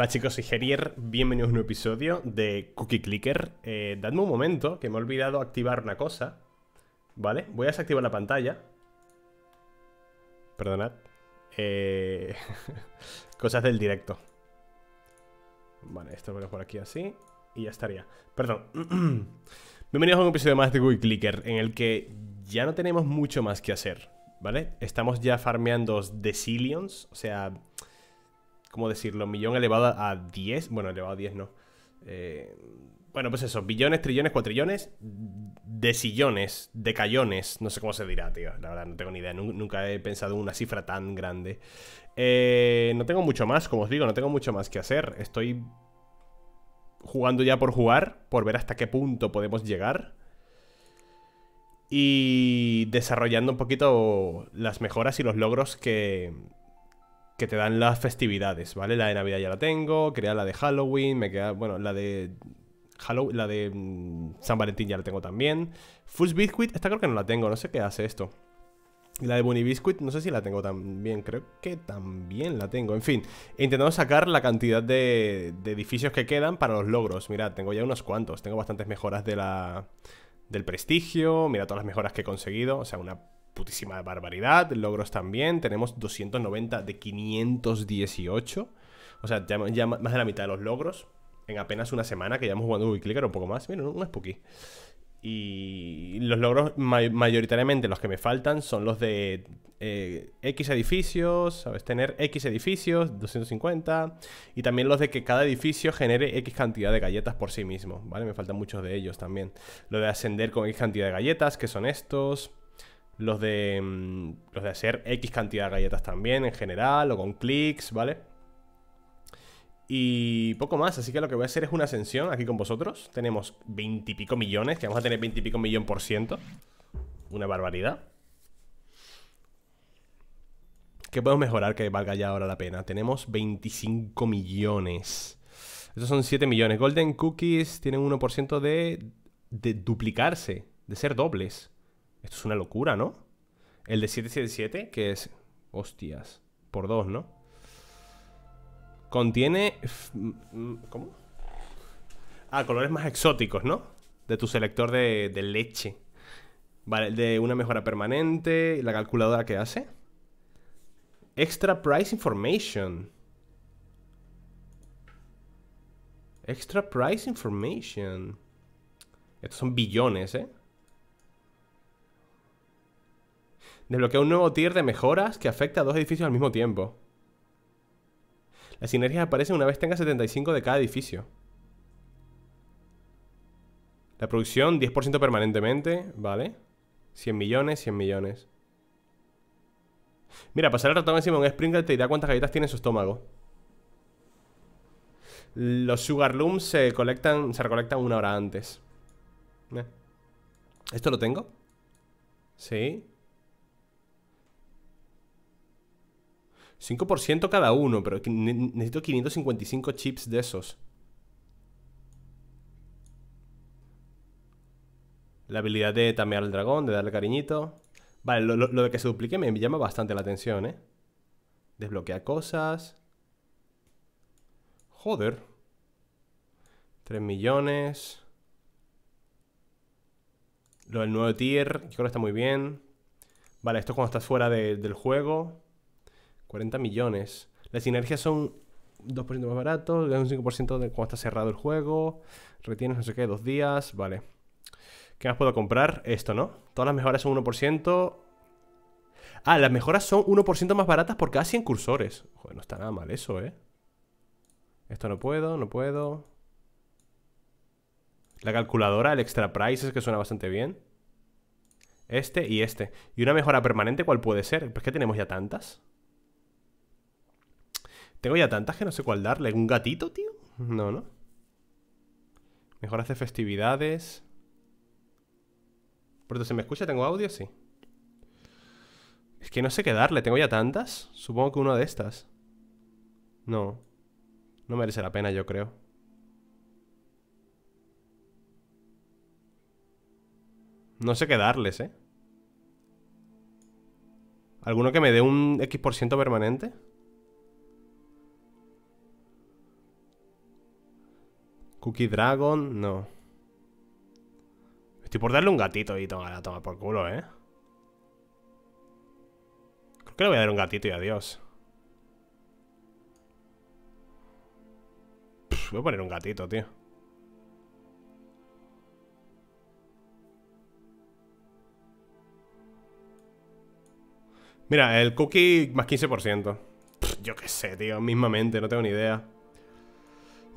Hola chicos, soy Gerier, bienvenidos a un nuevo episodio de Cookie Clicker. Dadme un momento, que me he olvidado activar una cosa. Vale, voy a desactivar la pantalla. Perdonad. Cosas del directo. Vale, esto lo voy a por aquí así y ya estaría. Perdón. Bienvenidos a un episodio más de Cookie Clicker, en el que ya no tenemos mucho más que hacer, ¿vale? Estamos ya farmeando decillions, o sea... ¿Cómo decirlo? Millón elevado a 10. Bueno, elevado a 10 no. Bueno, pues eso. Billones, trillones, cuatrillones. Decillones. Decallones. No sé cómo se dirá, tío. La verdad, no tengo ni idea. Nunca he pensado en una cifra tan grande. No tengo mucho más, como os digo. No tengo mucho más que hacer. Estoy jugando ya por jugar. Por ver hasta qué punto podemos llegar. Y desarrollando un poquito las mejoras y los logros que te dan las festividades, ¿vale? La de Navidad ya la tengo, quería la de Halloween, me queda, bueno, la de San Valentín ya la tengo también. Fool's Biscuit, esta creo que no la tengo, no sé qué hace esto. Y la de Bunny Biscuit, no sé si la tengo también, creo que también la tengo. En fin, intentando sacar la cantidad de edificios que quedan para los logros. Mirad, tengo ya unos cuantos, tengo bastantes mejoras de del prestigio, mira todas las mejoras que he conseguido, o sea, una putísima barbaridad, logros también, tenemos 290 de 518, o sea, ya más de la mitad de los logros, en apenas una semana que llevamos jugando Cookie Clicker, un poco más, mira, un spooky. Y los logros mayoritariamente los que me faltan son los de X edificios, ¿sabes? Tener X edificios, 250, y también los de que cada edificio genere X cantidad de galletas por sí mismo, ¿vale? Me faltan muchos de ellos también. Lo de ascender con X cantidad de galletas, que son estos... Los de hacer X cantidad de galletas también, en general, o con clics, ¿vale? Y poco más, así que lo que voy a hacer es una ascensión aquí con vosotros. Tenemos 20 y pico millones, que vamos a tener 20 y pico millón por ciento. Una barbaridad. ¿Qué podemos mejorar que valga ya ahora la pena? Tenemos 25 millones. Estos son 7 millones. Golden Cookies tienen 1% de duplicarse, de ser dobles. Esto es una locura, ¿no? El de 777, que es... Hostias. Por 2, ¿no? Contiene... ¿Cómo? Ah, colores más exóticos, ¿no? De tu selector de leche. Vale, el de una mejora permanente. La calculadora que hace. Extra price information. Extra price information. Estos son billones, ¿eh? Desbloquea un nuevo tier de mejoras que afecta a dos edificios al mismo tiempo. Las sinergias aparecen una vez tenga 75 de cada edificio. La producción 10% permanentemente, vale. 100 millones, 100 millones. Mira, pasar el ratón encima de un Sprinkler te dirá cuántas galletas tiene en su estómago. Los Sugarlooms se recolectan una hora antes. ¿Esto lo tengo? Sí. 5% cada uno, pero necesito 555 chips de esos. La habilidad de tamear al dragón, de darle cariñito. Vale, lo de que se duplique me llama bastante la atención, ¿eh? Desbloquea cosas. Joder. 3 millones. Lo del nuevo tier, yo creo que está muy bien. Vale, esto es cuando estás fuera del juego. 40 millones. Las sinergias son 2% más baratos, un 5% de cuando está cerrado el juego. Retienes no sé qué, 2 días. Vale. ¿Qué más puedo comprar? Esto, ¿no? Todas las mejoras son 1%. Ah, las mejoras son 1% más baratas por cada 100 cursores. Joder, no está nada mal eso, ¿eh? Esto no puedo, no puedo. La calculadora, el extra price, es que suena bastante bien. Este y este. ¿Y una mejora permanente cuál puede ser? Pues que tenemos ya tantas. Tengo ya tantas que no sé cuál darle. ¿Un gatito, tío? No, no. Mejoras de festividades. ¿Por eso se me escucha? ¿Tengo audio? Sí. Es que no sé qué darle. ¿Tengo ya tantas? Supongo que una de estas. No. No merece la pena, yo creo. No sé qué darles, ¿eh? ¿Alguno que me dé un X% permanente? Cookie Dragon, no. Estoy por darle un gatito y toma por culo, ¿eh? Creo que le voy a dar un gatito y adiós. Voy a poner un gatito, tío. Mira, el cookie más 15%. Yo qué sé, tío, mismamente, no tengo ni idea.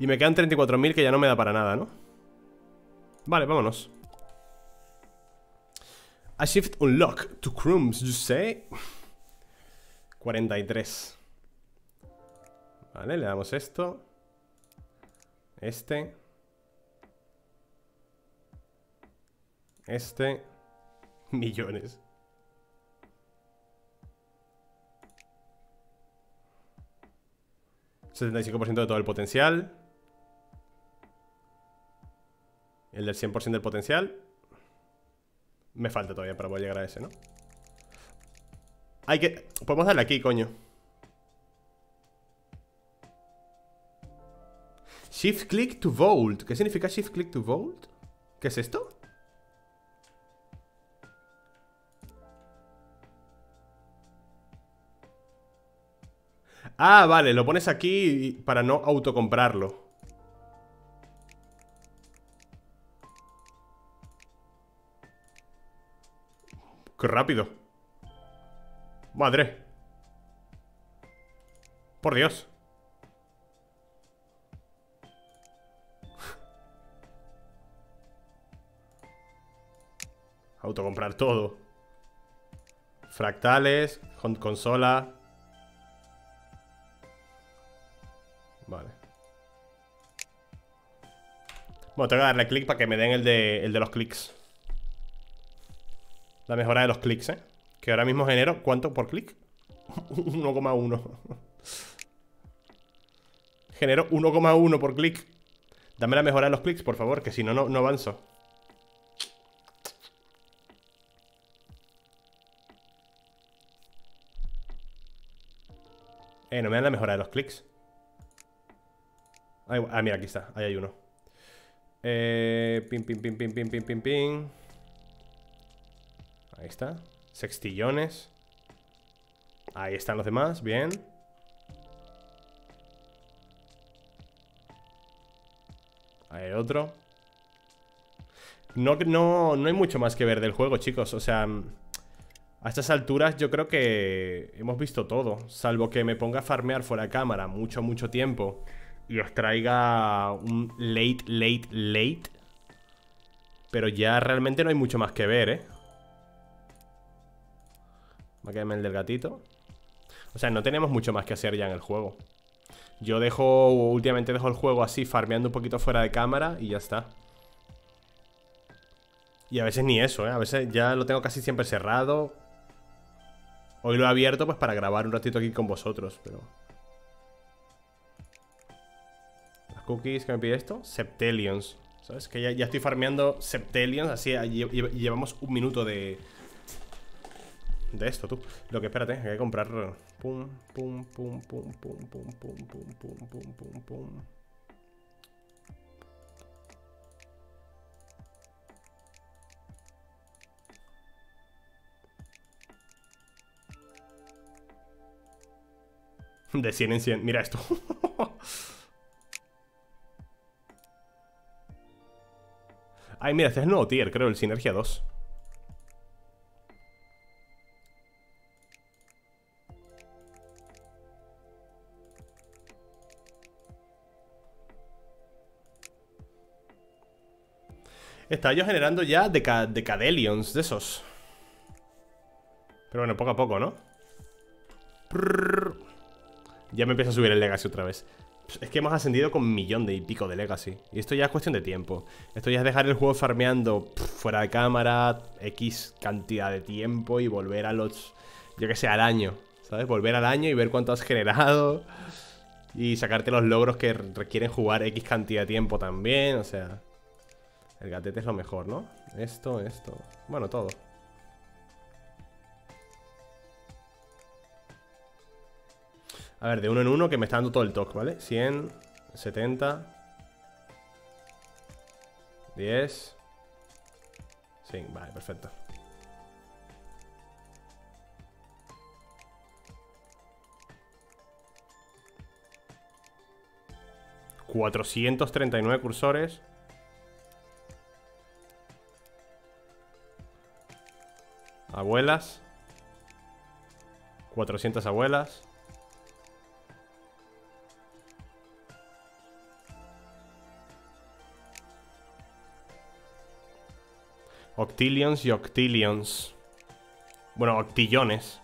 Y me quedan 34.000 que ya no me da para nada, ¿no? Vale, vámonos. A shift unlock to crumbs, you say. 43. Vale, le damos esto. Este. Millones. ...75% de todo el potencial. El del 100% del potencial. Me falta todavía para poder llegar a ese, ¿no? Hay que... Podemos darle aquí, coño. Shift click to vault. ¿Qué significa shift click to vault? ¿Qué es esto? Ah, vale, lo pones aquí para no autocomprarlo. ¡Qué rápido! ¡Madre! ¡Por Dios! Autocomprar todo. Fractales, consola... Vale. Bueno, tengo que darle clic para que me den el de los clics. La mejora de los clics, ¿eh? Que ahora mismo genero... ¿Cuánto por clic? 1,1. Genero 1,1 por clic. Dame la mejora de los clics, por favor, que si no, no avanzo. No me dan la mejora de los clics. Ah, mira, aquí está, ahí hay uno. Pin. Ahí está. Sextillones. Ahí están los demás, bien. Ahí hay otro. No hay mucho más que ver del juego, chicos. O sea, a estas alturas yo creo que hemos visto todo. Salvo que me ponga a farmear fuera de cámara mucho tiempo y os traiga un late. Pero ya realmente no hay mucho más que ver, ¿eh? Va a quedarme el del gatito. O sea, no tenemos mucho más que hacer ya en el juego. Yo dejo... Últimamente dejo el juego así, farmeando un poquito fuera de cámara y ya está. Y a veces ni eso, ¿eh? A veces ya lo tengo casi siempre cerrado. Hoy lo he abierto pues para grabar un ratito aquí con vosotros, pero... Cookies, ¿qué me pide esto? Septillions. ¿Sabes? Que ya estoy farmeando septillions. Así llevamos un minuto de esto, tú. Lo que espérate, hay que comprar. Pum. De 100 en 100. Mira esto. Ay, mira, este es el nuevo tier, creo, el Sinergia 2. Estaba yo generando ya decadelions de esos. Pero bueno, poco a poco, ¿no? Ya me empieza a subir el Legacy otra vez. Es que hemos ascendido con 1.000.000 y pico de Legacy. Y esto ya es cuestión de tiempo. Esto ya es dejar el juego farmeando fuera de cámara X cantidad de tiempo y volver a los... Yo que sé, al año, ¿sabes? Volver al año y ver cuánto has generado y sacarte los logros que requieren jugar X cantidad de tiempo también, o sea... El gatete es lo mejor, ¿no? Esto... Bueno, todo. A ver, de uno en uno que me está dando todo el toque, ¿vale? 100, 70, 10. Sí, vale, perfecto. ¿439 cursores? Abuelas. 400 abuelas. Octillions y octillions. Bueno, octillones.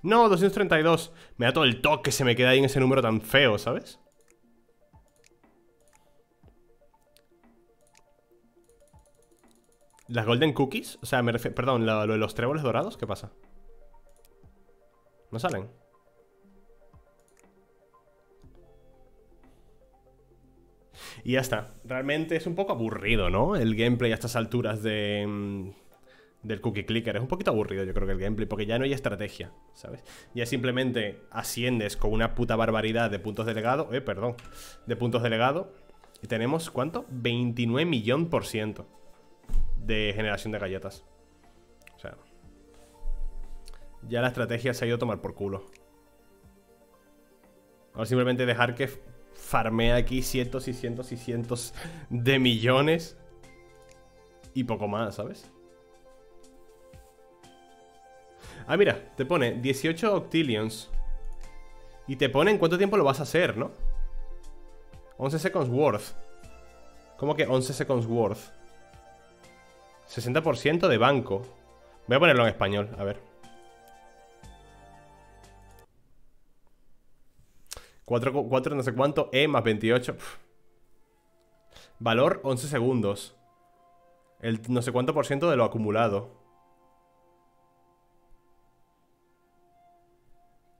No, 232. Me da todo el toque que se me queda ahí en ese número tan feo, ¿sabes? ¿Las Golden Cookies? O sea, me refiero... Perdón, lo de los tréboles dorados, ¿qué pasa? ¿No salen? Y ya está. Realmente es un poco aburrido, ¿no? El gameplay a estas alturas de... del Cookie Clicker. Es un poquito aburrido, yo creo, que el gameplay, porque ya no hay estrategia, ¿sabes? Ya simplemente asciendes con una puta barbaridad de puntos de legado. Perdón. De puntos de legado. Y tenemos, ¿cuánto? 29 millón por ciento de generación de galletas. O sea, ya la estrategia se ha ido a tomar por culo. Ahora simplemente dejar que farmee aquí cientos y cientos y cientos de millones y poco más, ¿sabes? Ah, mira, te pone 18 octillions. Y te pone en cuánto tiempo lo vas a hacer, ¿no? 11 seconds worth. ¿Cómo que 11 seconds worth? 60% de banco. Voy a ponerlo en español, a ver. 4 no sé cuánto, E más 28. Uf. Valor 11 segundos. El no sé cuánto por ciento de lo acumulado.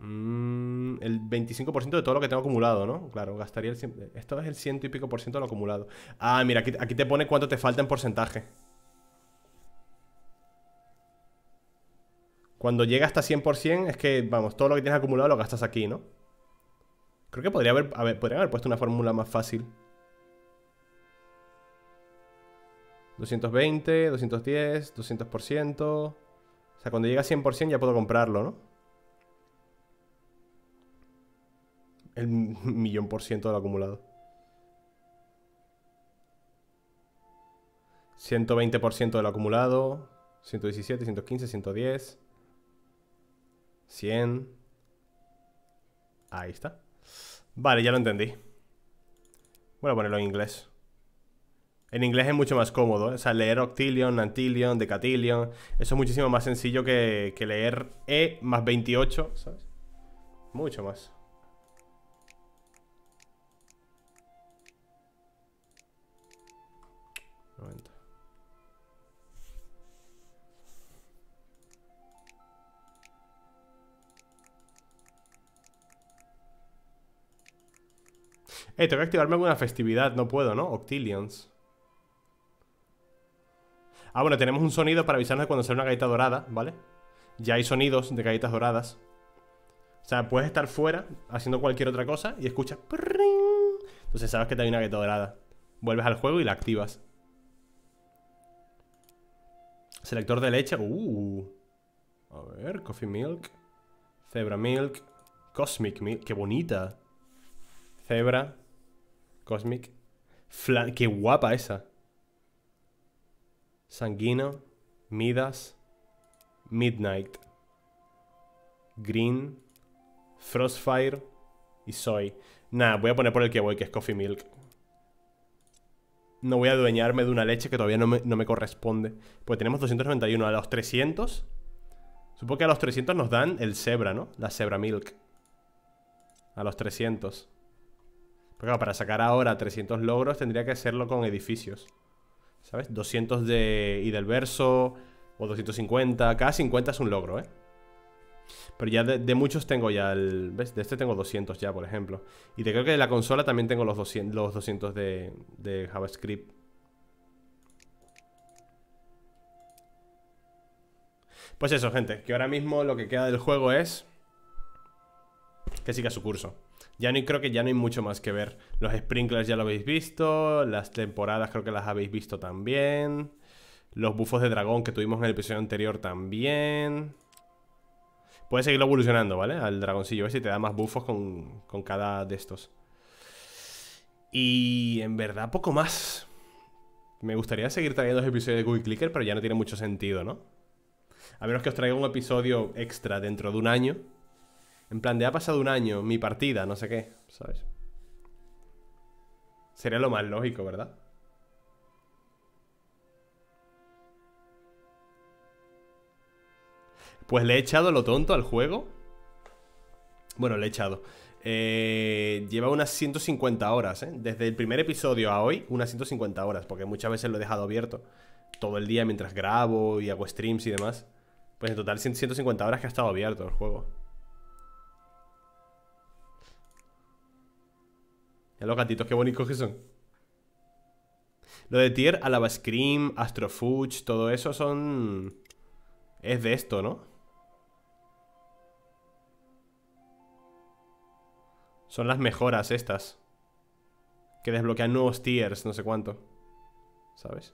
El 25% de todo lo que tengo acumulado, ¿no? Claro, gastaría el 100. Esto es el 100 y pico por ciento de lo acumulado. Ah, mira, aquí te pone cuánto te falta en porcentaje. Cuando llega hasta 100% es que, vamos, todo lo que tienes acumulado lo gastas aquí, ¿no? Creo que podría haber puesto una fórmula más fácil. 220, 210, 200%. O sea, cuando llega a 100% ya puedo comprarlo, ¿no? El 1.000.000% del acumulado. 120% del acumulado. 117, 115, 110. 100. Ahí está. Vale, ya lo entendí. Voy a ponerlo en inglés. En inglés es mucho más cómodo, ¿eh? O sea, leer octillion, antillion, decatillion. Eso es muchísimo más sencillo que leer E más 28, ¿sabes? Mucho más. Tengo que activarme alguna festividad, no puedo, ¿no? Octillions. Ah, bueno, tenemos un sonido para avisarnos de cuando sale una galleta dorada, ¿vale? Ya hay sonidos de galletas doradas. O sea, puedes estar fuera haciendo cualquier otra cosa y escuchas prrring. Entonces sabes que te hay una galleta dorada. Vuelves al juego y la activas. Selector de leche. A ver, coffee milk, zebra milk, cosmic milk. Qué bonita. Zebra cosmic. Flan. Qué guapa esa. Sanguino. Midas. Midnight. Green. Frostfire. Y soy. Nah, voy a poner por el que voy, que es coffee milk. No voy a adueñarme de una leche que todavía no me corresponde. Pues tenemos 291. A los 300. Supongo que a los 300 nos dan el Zebra, ¿no? La Zebra Milk. A los 300. Pero claro, para sacar ahora 300 logros tendría que hacerlo con edificios, ¿sabes? 200 de y del verso. O 250. Cada 50 es un logro, ¿eh? Pero ya de muchos tengo ya el... ¿Ves? De este tengo 200 ya, por ejemplo. Y te creo que de la consola también tengo los 200 de JavaScript. Pues eso, gente, que ahora mismo lo que queda del juego es que siga su curso. Ya no, creo que ya no hay mucho más que ver. Los sprinklers ya lo habéis visto. Las temporadas creo que las habéis visto también. Los bufos de dragón que tuvimos en el episodio anterior también. Puedes seguirlo evolucionando, ¿vale? Al dragoncillo. A ver si te da más bufos con cada de estos. Y en verdad poco más. Me gustaría seguir trayendo los episodios de Cookie Clicker, pero ya no tiene mucho sentido, ¿no? A menos que os traiga un episodio extra dentro de un año. En plan de ha pasado un año, mi partida, no sé qué, ¿sabes? Sería lo más lógico, ¿verdad? Pues le he echado lo tonto al juego. Bueno, le he echado. Lleva unas 150 horas, ¿eh? Desde el primer episodio a hoy, unas 150 horas. Porque muchas veces lo he dejado abierto todo el día mientras grabo y hago streams y demás. Pues en total 150 horas que ha estado abierto el juego. Mira los gatitos, qué bonitos que son. Lo de Tier, Alava Scream, Astrofuge, todo eso son... Es de esto, ¿no? Son las mejoras estas que desbloquean nuevos tiers, no sé cuánto, ¿sabes?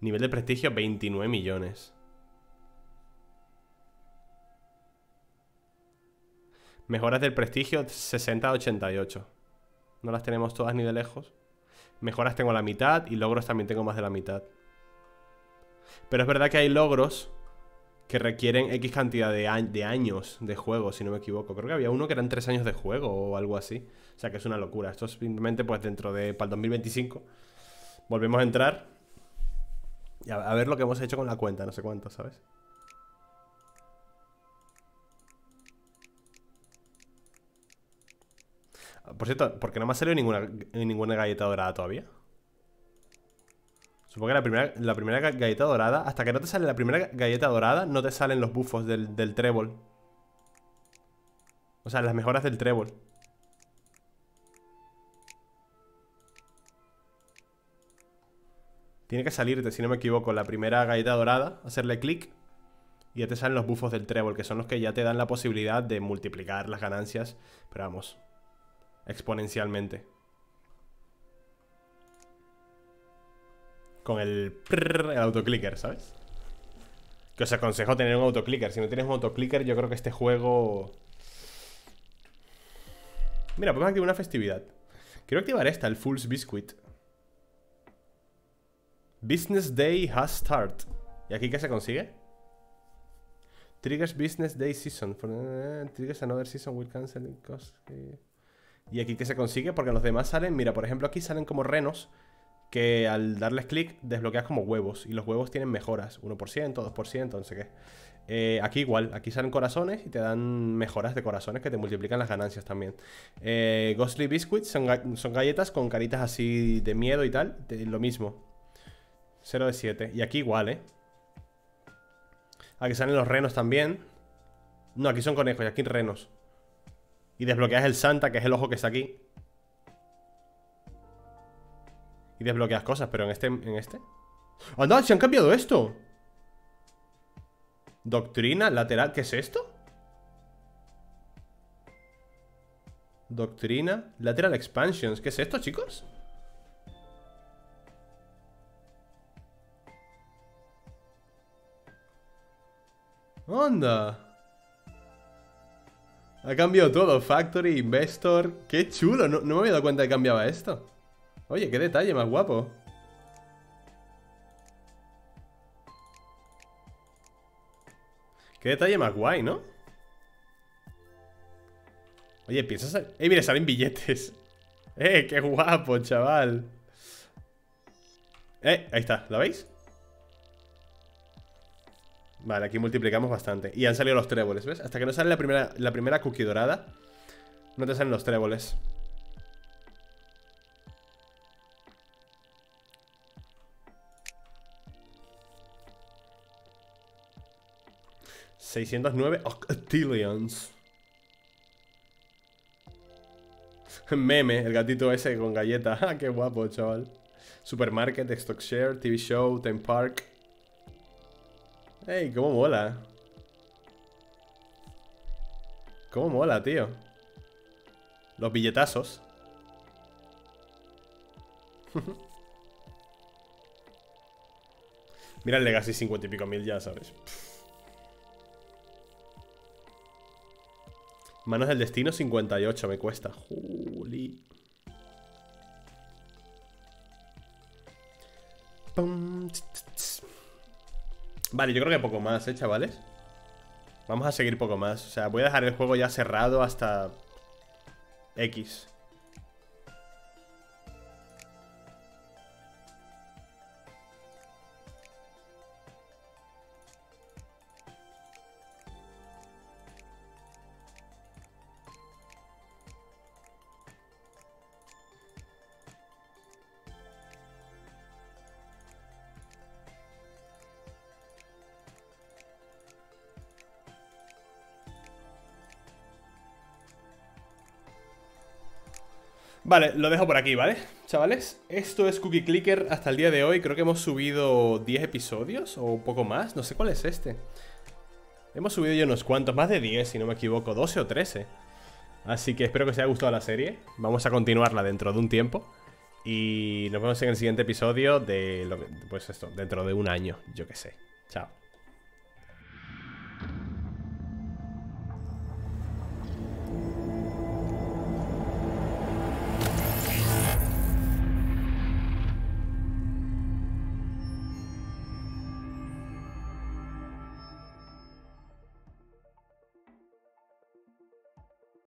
Nivel de prestigio 29 millones. Mejoras del prestigio 60-88. No las tenemos todas ni de lejos. Mejoras tengo la mitad y logros también tengo más de la mitad. Pero es verdad que hay logros que requieren X cantidad de años de juego, si no me equivoco. Creo que había uno que eran 3 años de juego o algo así. O sea que es una locura. Esto es simplemente pues dentro de... Para el 2025 volvemos a entrar y a ver lo que hemos hecho con la cuenta, no sé cuánto, ¿sabes? Por cierto, porque no me ha salido ninguna galleta dorada todavía. Supongo que la primera galleta dorada, hasta que no te sale la primera galleta dorada, no te salen los buffos del trébol. O sea, las mejoras del trébol. Tiene que salirte, si no me equivoco, la primera galleta dorada, hacerle clic y ya te salen los buffos del trébol, que son los que ya te dan la posibilidad de multiplicar las ganancias. Pero vamos... exponencialmente. Con el autoclicker, ¿sabes? Que os aconsejo tener un autoclicker. Si no tienes un autoclicker, yo creo que este juego... Mira, podemos activar una festividad. Quiero activar esta, el Fool's Biscuit. Business Day has start. ¿Y aquí qué se consigue? Triggers Business Day Season. Triggers another season will cancel it because... ¿Y aquí qué se consigue? Porque los demás salen... Mira, por ejemplo, aquí salen como renos que al darles clic desbloqueas como huevos. Y los huevos tienen mejoras. 1%, 2%, no sé qué. Aquí igual. Aquí salen corazones y te dan mejoras de corazones que te multiplican las ganancias también. Ghostly Biscuits son galletas con caritas así de miedo y tal. Lo mismo. 0 de 7. Y aquí igual, ¿eh? Aquí salen los renos también. No, aquí son conejos y aquí renos. Y desbloqueas el Santa, que es el ojo que está aquí. Y desbloqueas cosas, pero en este... ¡Anda! ¡Se han cambiado esto! Doctrina, lateral... ¿Qué es esto? Doctrina, lateral expansions. ¿Qué es esto, chicos? ¡Anda! Ha cambiado todo, Factory, Investor. ¡Qué chulo! No me había dado cuenta de que cambiaba esto. Oye, qué detalle más guapo. Qué detalle más guay, ¿no? Oye, piensas... ¡Ey, mira, salen billetes! ¡Eh, qué guapo, chaval! Ahí está, ¿lo veis? Vale, aquí multiplicamos bastante. Y han salido los tréboles, ¿ves? Hasta que no sale la primera cookie dorada, no te salen los tréboles. 609 octillions. Meme, el gatito ese con galleta. Qué guapo, chaval. Supermarket, stock share, TV show, theme park. Ey, cómo mola. Cómo mola, tío. Los billetazos. Mira el Legacy, 50 y pico mil ya, ¿sabes? Pff. Manos del destino, 58 me cuesta. Juli. Vale, yo creo que poco más, chavales. Vamos a seguir poco más. O sea, voy a dejar el juego ya cerrado hasta X. Vale, lo dejo por aquí, ¿vale? Chavales, esto es Cookie Clicker hasta el día de hoy. Creo que hemos subido 10 episodios o un poco más, no sé cuál es este. Hemos subido ya unos cuantos, más de 10 si no me equivoco, 12 o 13. Así que espero que os haya gustado la serie. Vamos a continuarla dentro de un tiempo. Y nos vemos en el siguiente episodio de, pues esto, dentro de un año, yo qué sé. Chao.